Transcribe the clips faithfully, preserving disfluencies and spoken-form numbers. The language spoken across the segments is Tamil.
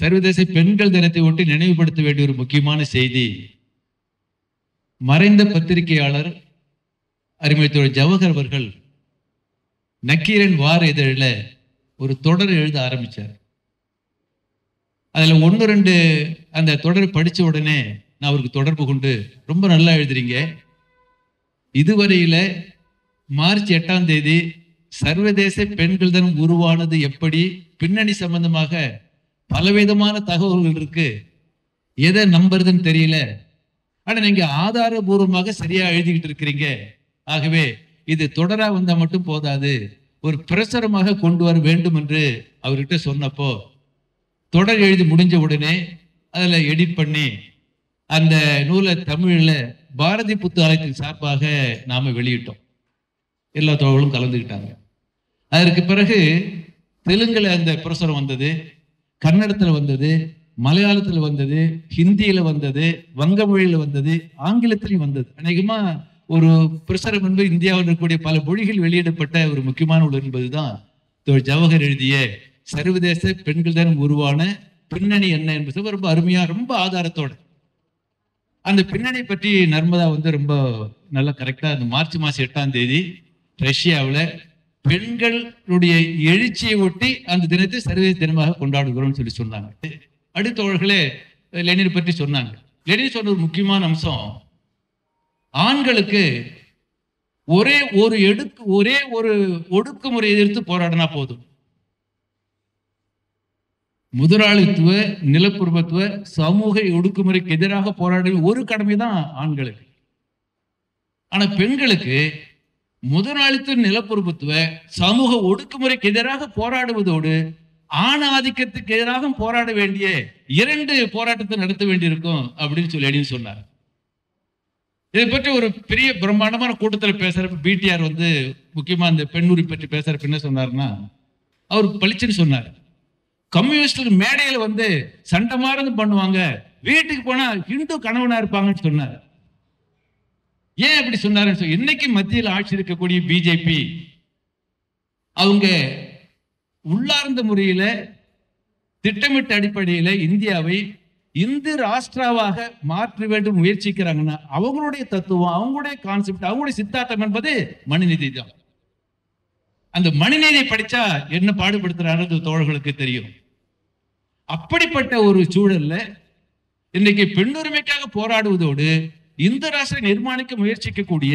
சர்வதேச பெண்கள் தினத்தை ஒட்டி நினைவுபடுத்த வேண்டிய ஒரு முக்கியமான செய்தி. மறைந்த பத்திரிகையாளர் அருமை தோழர் ஜவஹர் அவர்கள் நக்கீரன் வார இதழில் ஒரு தொடர் எழுத ஆரம்பித்தார். அதில் ஒன்று ரெண்டு அந்த தொடர் படித்த உடனே நான் அவருக்கு தொடர்பு கொண்டு, ரொம்ப நல்லா எழுதுறீங்க, இதுவரையில் மார்ச் எட்டாம் தேதி சர்வதேச பெண்கள் தினம் உருவானது எப்படி, பின்னணி சம்பந்தமாக பலவிதமான தகவல்கள் இருக்கு, எதை நம்புறதுன்னு தெரியல, ஆனால் நீங்கள் ஆதாரபூர்வமாக சரியாக எழுதிக்கிட்டு இருக்கிறீங்க. ஆகவே இது தொடராக வந்தால் மட்டும் போதாது, ஒரு பிரசுரமாக கொண்டு வர வேண்டும் என்று அவர்கிட்ட சொன்னப்போ, தொடர் எழுதி முடிஞ்ச உடனே அதில் எடிட் பண்ணி அந்த நூலை தமிழில் பாரதி புத்தகாலயத்தின் சார்பாக நாம் வெளியிட்டோம். எல்லா தோழர்களும் கலந்துக்கிட்டாங்க. அதற்கு பிறகு தெலுங்கில் அந்த பிரசுரம் வந்தது, கன்னடத்தில் வந்தது, மலையாளத்தில் வந்தது, ஹிந்தியில் வந்தது, வங்க மொழியில் வந்தது, ஆங்கிலத்திலையும் வந்தது. அநேகமாக ஒரு பிரசுரம் என்பது இந்தியாவில் இருக்கக்கூடிய பல மொழிகள் வெளியிடப்பட்ட ஒரு முக்கியமான ஒன்று என்பதுதான் தோழர் ஜவஹர் எழுதிய சர்வதேச பெண்கள் தினம் உருவான பின்னணி என்ன என்பது ரொம்ப அருமையாக, ரொம்ப ஆதாரத்தோடு அந்த பின்னணி பற்றி நர்மதா வந்து ரொம்ப நல்லா கரெக்டாக அந்த மார்ச் மாதம் எட்டாம் தேதி ரஷ்யாவில் பெண்களுடைய எழுச்சியை ஒட்டி அந்த தினத்தை சர்வதேச தினமாக கொண்டாடுகிறோம்னு சொல்லி சொன்னாங்க. அடுத்தவர்களே லெனின் பற்றி சொன்னாங்க. லெனின் சொன்ன ஒரு முக்கியமான அம்சம், ஆண்களுக்கு ஒரே ஒரு எடுக்கு ஒரே ஒரு ஒடுக்குமுறை எதிர்த்து போராடினா போதும், முதலாளித்துவ நிலப்புறத்துவ சமூக ஒடுக்குமுறைக்கு எதிராக போராட ஒரு கடமை தான் ஆண்களுக்கு. ஆனா பெண்களுக்கு முதலாளித்துவ நிலப்புறத்துவ சமூக ஒடுக்குமுறைக்கு எதிராக போராடுவதோடு ஆண் ஆதிக்கத்துக்கு எதிராக போராட வேண்டிய இரண்டு போராட்டத்தை நடத்த வேண்டியிருக்கும் அப்படின்னு சொல்லி சொன்னார். இதை பற்றி ஒரு பெரிய பிரம்மாண்டமான கூட்டத்தில் பேசுறப்ப பிடிஆர் வந்து முக்கியமா இந்த பெண் உரிமை பற்றி பேசுறப்ப என்ன சொன்னார்னா, அவர் பளிச்சுன்னு சொன்னார், கம்யூனிஸ்ட் மேடையில் வந்து சண்டை மாறது பண்ணுவாங்க, வீட்டுக்கு போனா ஹிந்து கணவனா இருப்பாங்கன்னு சொன்னார். ஏன் அப்படி சொன்னாருன்னு, இன்னைக்கு மத்தியில் ஆட்சி இருக்கக்கூடிய பிஜேபி அவங்க உள்ளார்ந்த முறையில திட்டமிட்ட அடிப்படையில இந்தியாவை இந்து ராஷ்டிராவாக மாற்ற வேண்டும் முயற்சிக்கிறாங்கன்னா அவங்களுடைய தத்துவம், அவங்களுடைய கான்செப்ட், அவங்களுடைய சித்தாந்தம் என்பது மனுநீதி தான். அந்த மனுநீதியை படிச்சா என்ன பாடுபடுத்துறாரு தோழர்களுக்கு தெரியும். அப்படிப்பட்ட ஒரு சூழல்ல இன்னைக்கு பெண்ணுரிமைக்காக போராடுவதோடு இந்து ராஷ்டிர நிர்மாணிக்க முயற்சிக்கக்கூடிய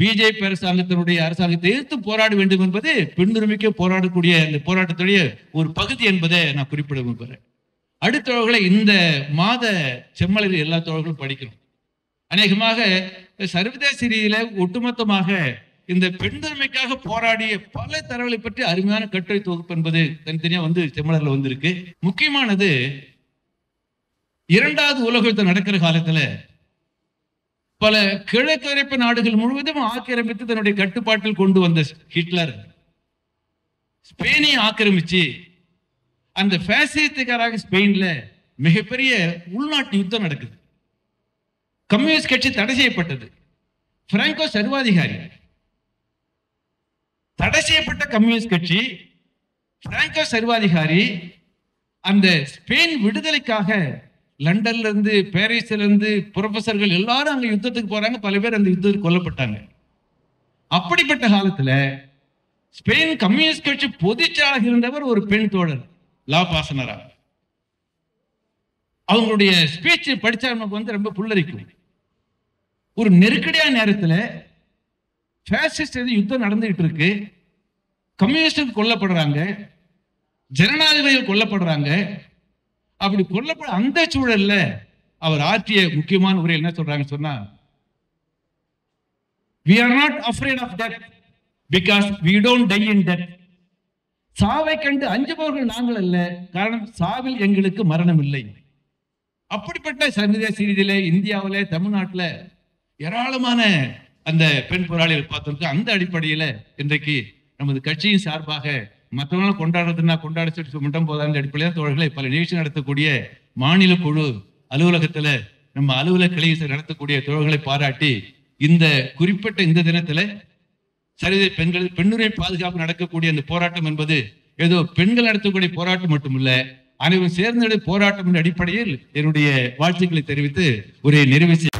பிஜேபி அரசாங்கத்தினுடைய அரசாங்கத்தை எதிர்த்து போராட வேண்டும் என்பது பெண்ணுரிமைக்கு போராடக்கூடிய அந்த போராட்டத்துடைய ஒரு பகுதி என்பதை நான் குறிப்பிட விரும்புகிறேன். அடுத்தவர்களை இந்த மாத செம்மலர் எல்லா தோழர்களும் படிக்கணும். அநேகமாக சர்வதேச ரீதியில ஒட்டுமொத்தமாக இந்த பெண்தன்மைக்காக போராடிய பல தரவுகளை பற்றி அருமையான கட்டுரை தொகுப்பு என்பது தனித்தனியா வந்து செம்மலர்ல வந்திருக்கு. முக்கியமானது, இரண்டாவது உலக யுத்தம் நடக்கிற காலத்துல பல கிழக்கரைப்பு நாடுகள் முழுவதும் ஆக்கிரமித்து தன்னுடைய கட்டுப்பாட்டில் கொண்டு வந்த ஹிட்லர் ஸ்பெயினை ஆக்கிரமிச்சு அந்த ஃபேசிசத்துக்காராக ஸ்பெயின்ல மிகப்பெரிய உள்நாட்டு யுத்தம் நடக்குது. கம்யூனிஸ்ட் கட்சி தடை செய்யப்பட்டது. பிராங்கோ சர்வாதிகாரி தடை செய்யப்பட்ட கம்யூனிஸ்ட் கட்சி பிராங்கோ சர்வாதிகாரி அந்த ஸ்பெயின் விடுதலைக்காக லண்டன்ல இருந்து பாரிஸ்ல இருந்து புரொஃபசர்கள் எல்லாரும் அங்க யுத்தத்துக்கு போறாங்க. பல பேர் அந்த யுத்தத்துக்கு கொல்லப்பட்டாங்க. அப்படிப்பட்ட காலத்துல ஸ்பெயின் கம்யூனிஸ்ட் கட்சி பொதுச்செயலாளர் இருந்தவர் ஒரு பெண் தோழர் லா பாசனரா. அவங்களுடைய ஸ்பீச் படிச்சா நமக்கு வந்து ரொம்ப புல்லரிக்கும். ஒரு நெருக்கடியான நேரத்தில் ஃபேசிஸ்ட் எதிராக யுத்தம் நடந்துகிட்டு இருக்கு, கம்யூனிஸ்ட் கொல்லப்படுறாங்க, ஜனநாயகவாதிகள் கொல்லப்படுறாங்க. அப்படி கொல்லப்பட அந்த சூழல்ல அவர் ஆற்றிய முக்கியமான உரை என்ன சொல்றாங்க சொன்னா, we are not afraid of death because we don't die in death. சாவை கண்டு அஞ்சுபவர்கள் நாங்கள் அல்ல, காரணம் சாவில் எங்களுக்கு மரணம் இல்லை. அப்படிப்பட்ட சர்வதேச ரீதியில இந்தியாவில் தமிழ்நாட்டில் ஏராளமான அந்த பெண் போராளிகள் பார்த்துருக்கோம். அந்த அடிப்படையில இன்றைக்கு நமது கட்சியின் சார்பாக மற்றவங்களும் கொண்டாடுறதுன்னா கொண்டாட சொல்லி மட்டும் போதாத அடிப்படையில் தோழர்களை பல நிகழ்ச்சி நடத்தக்கூடிய மாநில குழு அலுவலகத்துல நம்ம அலுவலக கிளையில் நடத்தக்கூடிய தோழர்களை பாராட்டி இந்த குறிப்பிட்ட இந்த தினத்துல சர்வதேச பெண்கள் பெண்ணுரிமை பாதுகாப்பு நடக்கக்கூடிய அந்த போராட்டம் என்பது ஏதோ பெண்கள் நடத்தக்கூடிய போராட்டம் மட்டுமில்ல, அனைவரும் சேர்ந்து போராட்டம் என்ற அடிப்படையில் என்னுடைய வாழ்த்துக்களை தெரிவித்து உரையை நிறைவு செய்ய